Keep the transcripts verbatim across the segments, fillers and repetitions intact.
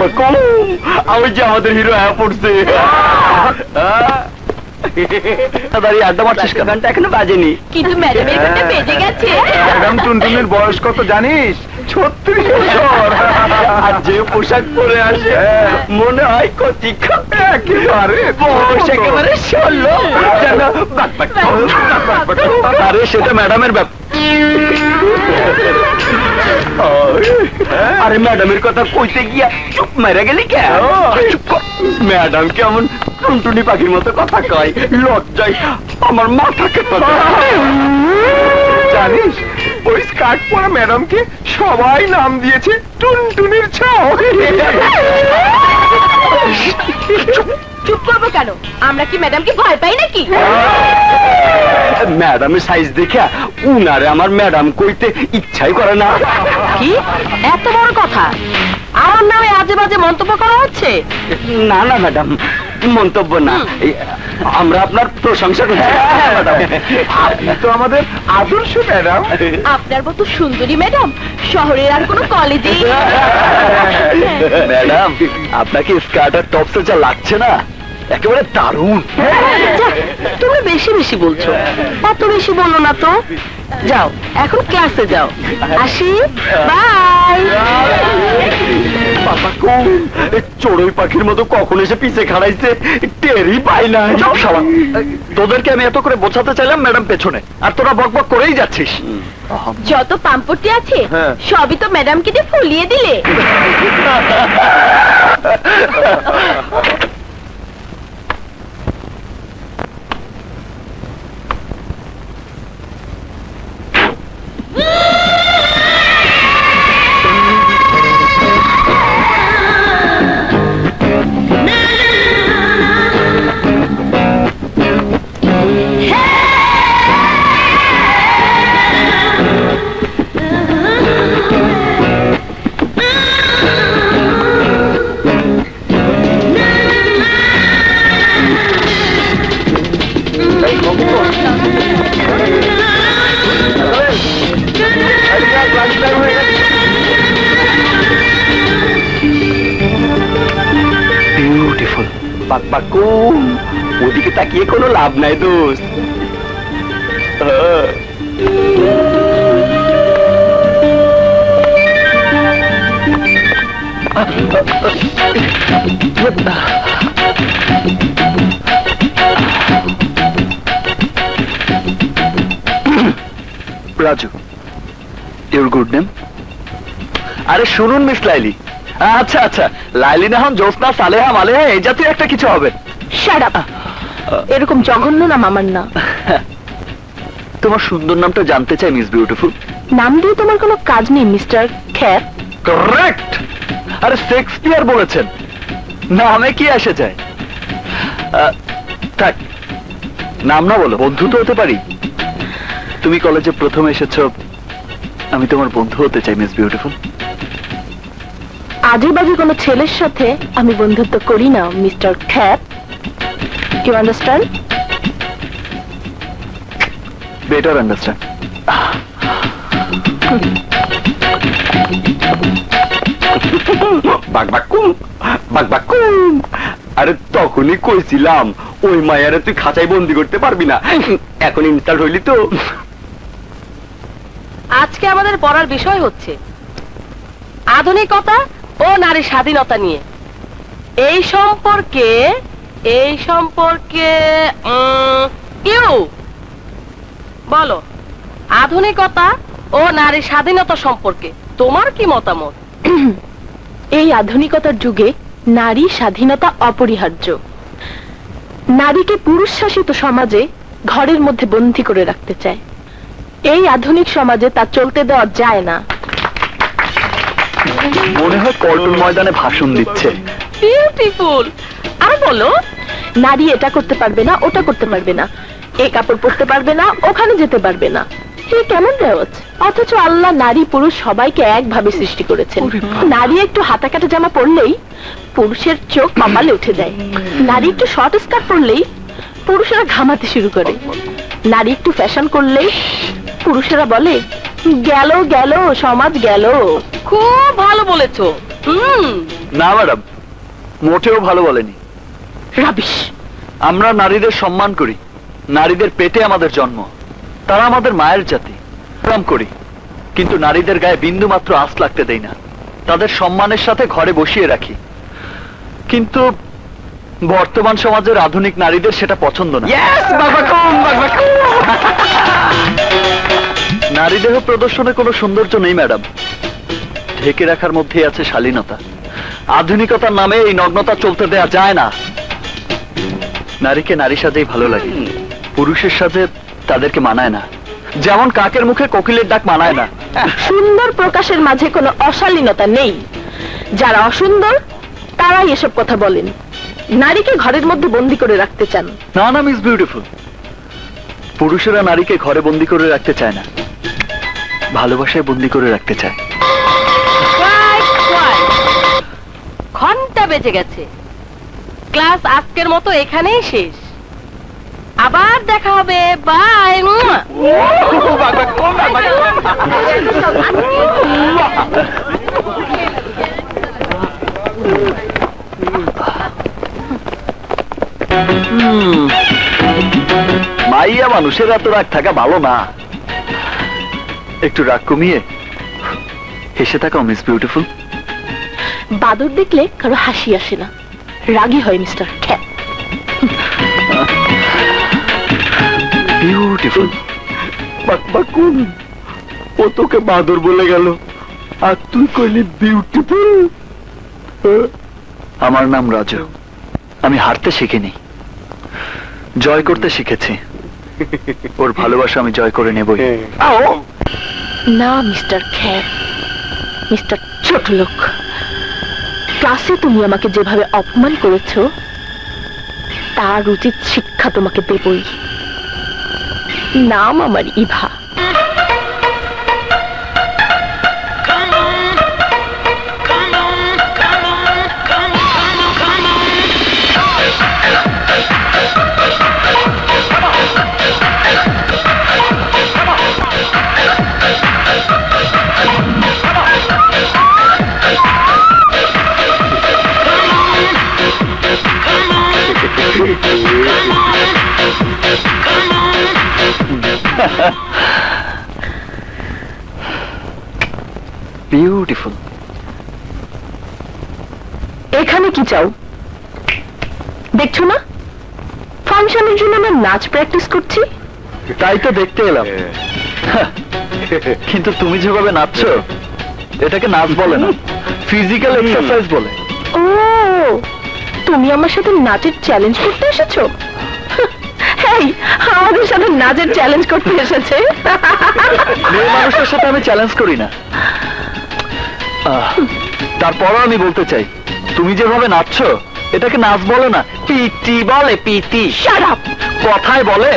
अरे मैडम को तो कोई से किया चुप मेरे गली क्या मैडम केमन टुनटुनी पाखिर मतो कथा कय लज्जाय আমার মাথা কেটে জানিস ওই স্কার্ট পরা मैडम के সবাই নাম দিয়েছে টুনটুনির ছাও চুপ করবে কেন আমরা কি मैडम के ভয় পাই নাকি मैडम সাইজ দেখে উনারে আমার मैडम কইতে ইচ্ছাই করে না কি এত বড় কথা আমার নামে আজেবাজে মন্তব্য করা হচ্ছে না না मैडम মন্তব্য না আমরা আপনার প্রশংসা করি मैडम আপনি তো আমাদের আদর্শ मैडम আপনার মতো সুন্দরী मैडम শহরের আর কোনো কলেজে मैडम আপনাকে স্কার্ট আর টপ তো যা লাগছে না একেবারে দারুণ তুমি বেশি বেশি বলছো কত বেশি বললো না তো যাও এখন ক্লাসে যাও আসি বাই বাবা কোন এক চড়ুই পাখির মতো কখন এসে পিছে খাড়াইছে টেরি পাই না যাও শালা তোদেরকে আমি এত করে বোঝাতে চাইলাম ম্যাডাম পেছনে আর তোরা বকবক করেই যাচ্ছিস যত পাম্পটি আছে সবই তো ম্যাডামকে দিয়ে ফুলিয়ে দিলে नहीं दोस्त राजू योर गुड नेम अरे सुनुन मिस लाइली अच्छा अच्छा लाइली ना हम जोस्ना सालेहा मालेहा ए जाती एकटा किछु होबे शट अप এরকম জঘন্য নাম আমার না তোমার সুন্দর নামটা জানতে চাই মিস বিউটিফুল নাম দিয়ে তোমার কোনো কাজ নেই মিস্টার খ্যাত करेक्ट আরে শেক্সপিয়ার বলেছেন নামে কি আসে যায় থাক নাম না বলো বন্ধু তো হতে পারি তুমি কলেজে প্রথম এসেছো আমি তোমার বন্ধু হতে চাই মিস বিউটিফুল আজেবাজে কোনো ছেলের সাথে আমি বন্ধুত্ব করি না মিস্টার খ্যাত You understand? Better understand. Bak bakum, bak bakum. Are tokhoni koisilam, oi mayare tu khachai bondi korte parbi na. Ekhon insult hoili to. Ajke amader porar bishoy hocche. Adunikota o nari স্বাধীনতা নিয়ে. এই সম্পর্কে এই সম্পর্কে Q বলো আধুনিকতা ও নারী স্বাধীনতা সম্পর্কে তোমার কি মতামত এই আধুনিকতার যুগে নারী স্বাধীনতা অপরিহার্য নারীকে পুরুষ শাসিত সমাজে ঘরের মধ্যে বন্দী করে রাখতে চায় এই আধুনিক সমাজে তা চলতে দেওয়া যায় না মনে হয় পল্টন ময়দানে ভাষণ দিচ্ছে বিউটিফুল আর বলো নারী এটা করতে পারবে না ওটা করতে পারবে না এই কাপড় পরতে পারবে না ওখানে যেতে পারবে না এই কেমন দেওয়াজ অথচ আল্লাহ নারী পুরুষ সবাইকে একভাবে সৃষ্টি করেছেন নারী একটু হাতাকাটা জামা পরলেই পুরুষের চোখ কপালে উঠে যায় নারী একটু শর্ট স্কার্ট পরলেই পুরুষেরা ঘামাতে শুরু করে নারী একটু ফ্যাশন করলেই পুরুষেরা বলে গেল গেল সমাজ গেল খুব ভালো বলেছো হুম না ম্যাডাম, মোটেও ভালো বলেনি। রাবিশ। আমরা নারীদের সম্মান করি, নারীদের পেটে আমাদের জন্ম, তারা আমাদের মায়ের জাতি, সম্মান করি, কিন্তু নারীদের গায়ে বিন্দু মাত্র আঁচ লাগতে দেই না, তাদের সম্মানের সাথে ঘরে বসিয়ে রাখি। কিন্তু বর্তমান সমাজের আধুনিক নারীদের সেটা পছন্দ না। নারী দেহ প্রদর্শনে কোনো সৌন্দর্য নেই ম্যাডাম, ঢেকে রাখার মধ্যে আছে শালীনতা। আধুনিকতার নামে এই নগ্নতা চলতে দেয়া যায় না। নারীকে নারী সাজেই ভালো লাগে, পুরুষের সাথে তাদেরকে মানায় না। যেমন কাকের মুখে কোকিলের ডাক মানায় না। সুন্দর প্রকাশের মাঝে কোনো অশালীনতা নেই। যারা অসুন্দর তারাই এসব কথা বলেন, নারীকে ঘরের মধ্যে বন্দী করে রাখতে চান। না না মিস বিউটিফুল, পুরুষেরা নারীকে ঘরে বন্দী করে রাখতে চায় না, ভালোবাসায় বন্দী করে রাখতে চায়। ঘন্টা বেজে গেছে, ক্লাস আজকের মতো এখানেই শেষ, আবার দেখা হবে, বাই। মাইয়া মানুষের এত রাগ থাকা ভালো না, একটু রাগ কমিয়ে হেসে থাকাও মিস বিউটিফুল। বাদুর দেখলে কারো হাসি আসে না, রাগী হয় মিস্টার খ্যাত। বিউটিফুল, বাকবাকুন, ও তোকে বাদর বলে গেল, আর তুই কইলি বিউটিফুল। আমার নাম রাজু, আমি হারতে শিখিনি, জয় করতে শিখেছি। ওর ভালোবাসা আমি জয় করে নেবই। না মিস্টার খ্যাত, মিস্টার ছোট লোক, ক্লাসে তুমি আমাকে যেভাবে অপমান করেছ তার উচিত শিক্ষা তোমাকে দেবই। নাম আমার ইভা। বিউটিফুল, এখানে কি চাও? দেখছো না ফাংশনের জন্য আমরা নাচ প্র্যাকটিস করছি। তাই তো দেখতে এলাম, কিন্তু তুমি যেভাবে নাচছো এটাকে নাচ বলে না, ফিজিক্যাল এক্সারসাইজ বলে। ও, তুমি আমার সাথে নাচের চ্যালেঞ্জ করতে এসেছো? আমাদের সাথে নাচের চ্যালেঞ্জ করতে এসেছে? মেয়ে মানুষের সাথে আমি চ্যালেঞ্জ করি না। তারপরও আমি বলতে চাই, তুমি যেভাবে নাচছো এটাকে নাচ বলে না, পিটি বলে। পিটি? Shut up. কথায় বলে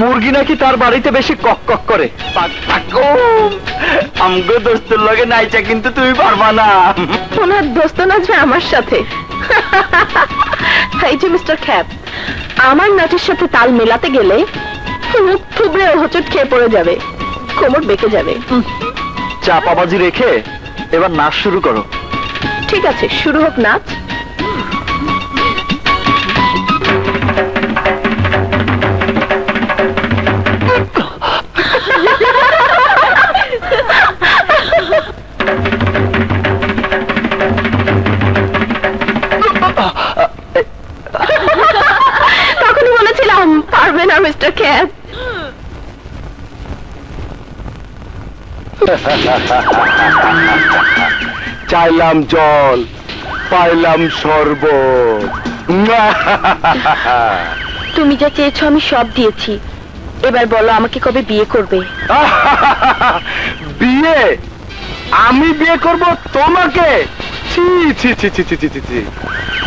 মুরগি নাকি তার বাড়িতে বেশি কক কক করে। আমগো দোস্তের লগে নাইচা, কিন্তু তুমি পারবা না। ওনার দোস্ত নাচবে আমার সাথে। এই যে মিস্টার খ্যাপ, আমার নাচের সাথে তাল মেলাতে গেলে মুখ ফুবড়ে হোঁচট খেয়ে পড়ে যাবে, কোমর বেঁকে যাবে। চাপাবাজি রেখে এবার নাচ শুরু করো। ঠিক আছে, শুরু হোক নাচ। তখনই বলেছিলাম পারবে না মিস্টার খ্যাত। চাইলাম জল, পাইলাম শরবত। তুমি যা চেয়েছো আমি সব দিয়েছি, এবার বলো আমাকে কবে বিয়ে করবে? বিয়ে? আমি বিয়ে করব তোমাকে? ছি ছি ছি ছি ছি ছি ছি,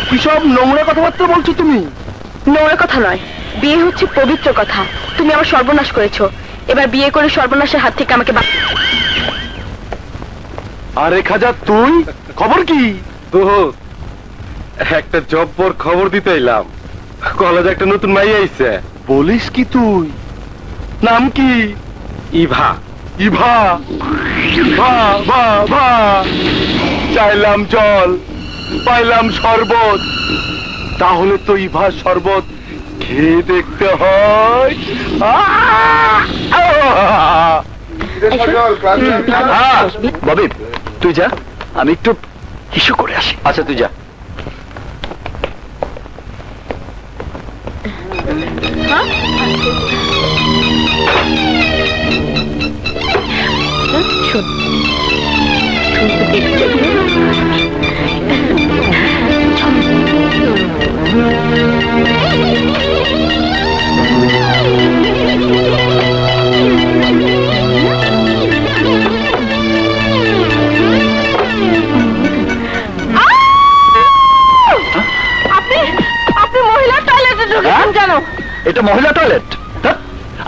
কি সব নোংরা কথাবার্তা বলছো তুমি। নোংরা কথা নয়, বিয়ে হচ্ছে পবিত্র কথা। তুমি আমার সর্বনাশ করেছো, এবার বিয়ে করে সর্বনাশের হাত থেকে আমাকে বাঁচাও। আরে খাজা, তুই খবর কি? ওহো, একটা জব্বর খবর দিতে এলাম। কলেজে একটা নতুন মাইয়া আইছে। বলিস কি তুই? নাম কি? ইভা। ইভা ভা ভা ভা চাইলাম জল পাইলাম শরবত, তাহলে তো ইভা শরবত খেয়ে দেখতে হয়। ববি তুই যা, আমি একটু হিসু করে আসি। আচ্ছা তুই যা। এটা মহিলা টয়লেট,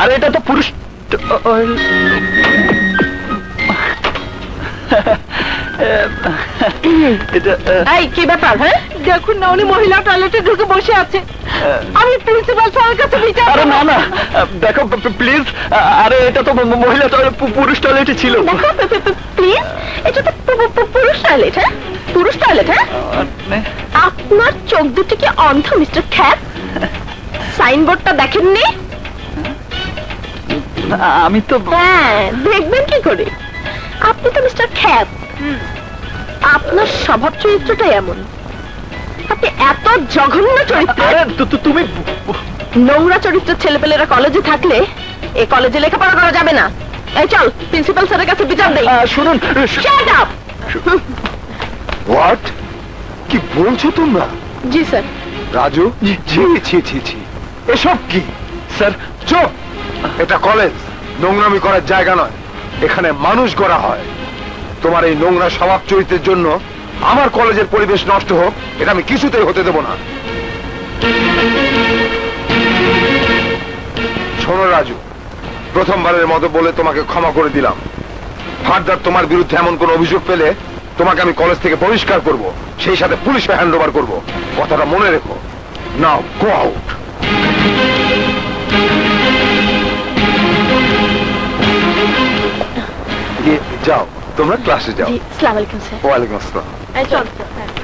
আর এটা তো পুরুষ। কি ব্যাপার? হ্যাঁ দেখুন না, উনি মহিলা টয়লেটে ঢুকে বসে আছে। আমি প্রিন্সিপাল স্যারের কাছে বিচার। আরে না না দেখো প্লিজ, আরে এটা তো মহিলা টয়লেট, পুরুষ টয়লেটে ছিল। প্লিজ এটা তো পুরুষ টয়লেট। হ্যাঁ পুরুষ টয়লেট। হ্যাঁ আপনার চোখ দুটি কি অন্ধ মিস্টার খ্যাত? সাইনবোর্ডটা দেখেননি? আমি তো। হ্যাঁ দেখবেন কি করে? আপনি তো মিস্টার খ্যাত, আপনার স্বভাব চরিত্রটাই এমন, আপনি এত জঘন্য চরিত্র। তুমি নোংরা চরিত্রের ছেলেপেলেরা কলেজে থাকলে এই কলেজে লেখাপড়া করা যাবে না। এই চল প্রিন্সিপাল স্যারের কাছে বিচার দেই। শুনুন, শাট আপ। হোয়াট? কি বলছো তোমরা? জি স্যার। রাজু জি জি জি জি এসব কি স্যার? চুপ, এটা কলেজ, নোংরামি করার জায়গা নয়, এখানে মানুষ গড়া হয়। তোমার এই নোংরা স্বভাব চরিত্রের জন্য আমার কলেজের পরিবেশ নষ্ট হোক, এটা আমি কিছুতেই হতে দেব না। শোনো রাজু, প্রথমবারের মতো বলে তোমাকে ক্ষমা করে দিলাম। ফার্দার তোমার বিরুদ্ধে এমন কোন অভিযোগ পেলে তোমাকে আমি কলেজ থেকে বহিষ্কার করব, সেই সাথে পুলিশে হ্যান্ড ওভার করবো। কথাটা মনে রেখো। Now go out. যাও তোমরা ক্লাসে যাও। আসসালামু আলাইকুম স্যার। ওয়া আলাইকুম আসসালাম।